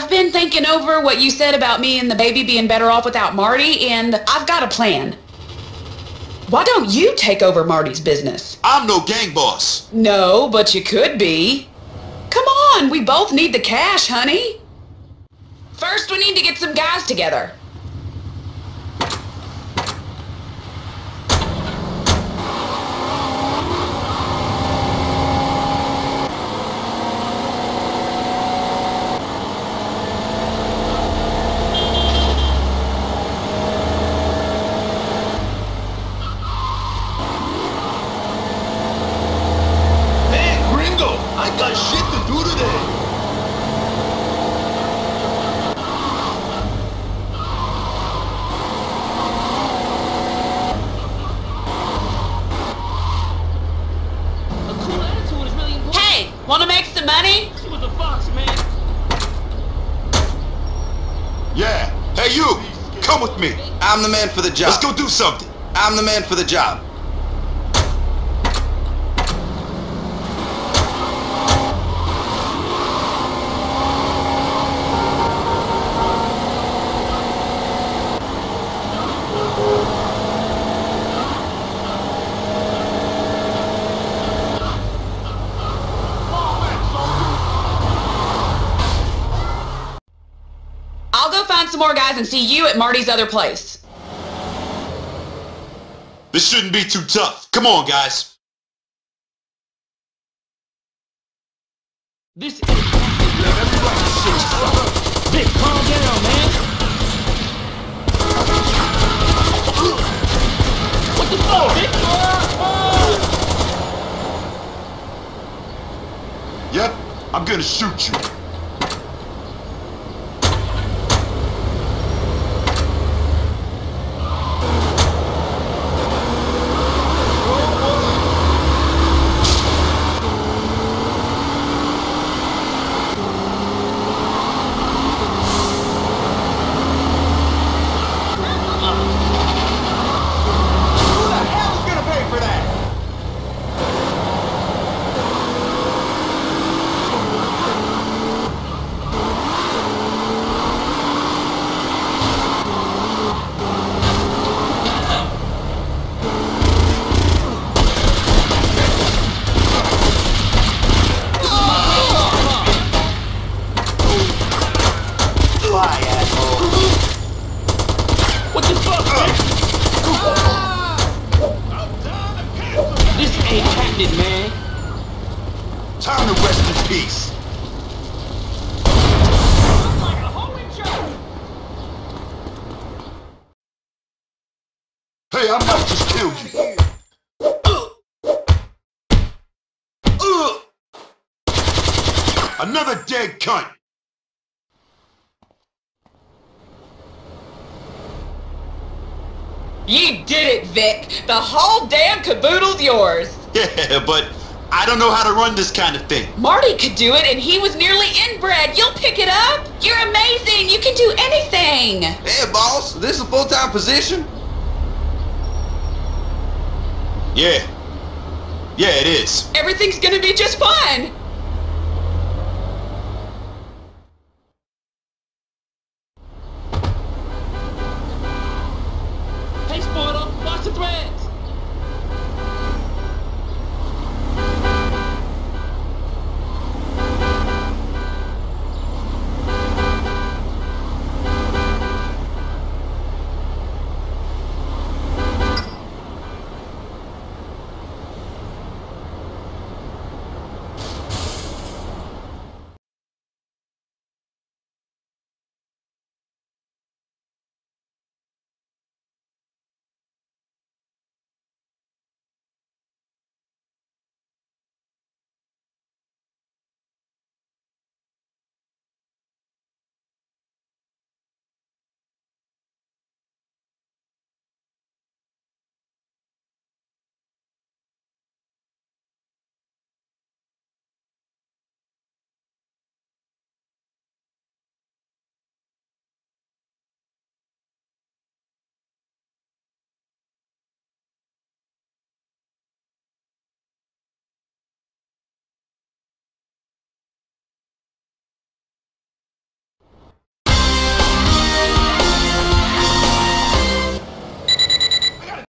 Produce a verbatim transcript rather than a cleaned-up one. I've been thinking over what you said about me and the baby being better off without Marty, and I've got a plan. Why don't you take over Marty's business? I'm no gang boss. No, but you could be. Come on, we both need the cash, honey. First, we need to get some guys together. Wanna make some money? She was a fox, man. Yeah. Hey, you. Come with me. I'm the man for the job. Let's go do something. I'm the man for the job. Some more guys and see you at Marty's other place. This shouldn't be too tough. Come on, guys. This is... Yeah, that's right. Shit, fucker. Vic, calm down, man. What the fuck, Vic? Oh. Yep, I'm gonna shoot you. Time to rest in peace. I'm like a holy joke. Hey, I might just kill you. Uh. Uh. Another dead cunt. You did it, Vic. The whole damn caboodle's yours. Yeah, but I don't know how to run this kind of thing. Marty could do it, and he was nearly inbred. You'll pick it up. You're amazing. You can do anything. Hey, boss. This is a full-time position? Yeah. Yeah, it is. Everything's gonna be just fun.